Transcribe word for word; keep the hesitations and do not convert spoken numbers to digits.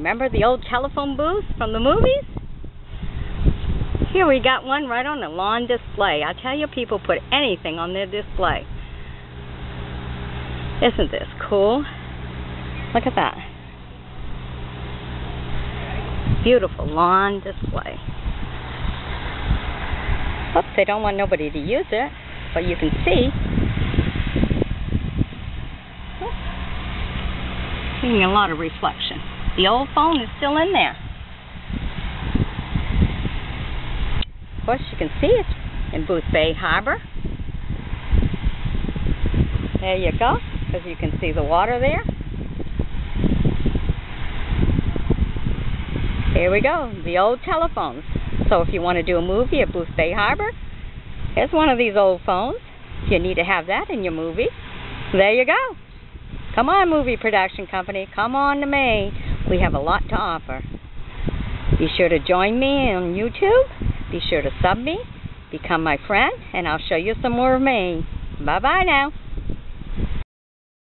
Remember the old telephone booth from the movies? Here we got one right on the lawn display. I tell you, people put anything on their display. Isn't this cool? Look at that. Beautiful lawn display. Oops, they don't want nobody to use it, but you can see. Seeing a lot of reflection. The old phone is still in there. Of course, you can see it in Boothbay Harbor. There you go, because you can see the water there. Here we go, the old telephones. So if you want to do a movie at Boothbay Harbor, here's one of these old phones. If you need to have that in your movie, there you go. Come on, movie production company. Come on to Maine. We have a lot to offer. Be sure to join me on YouTube. Be sure to sub me. Become my friend, and I'll show you some more of Maine. Bye-bye now.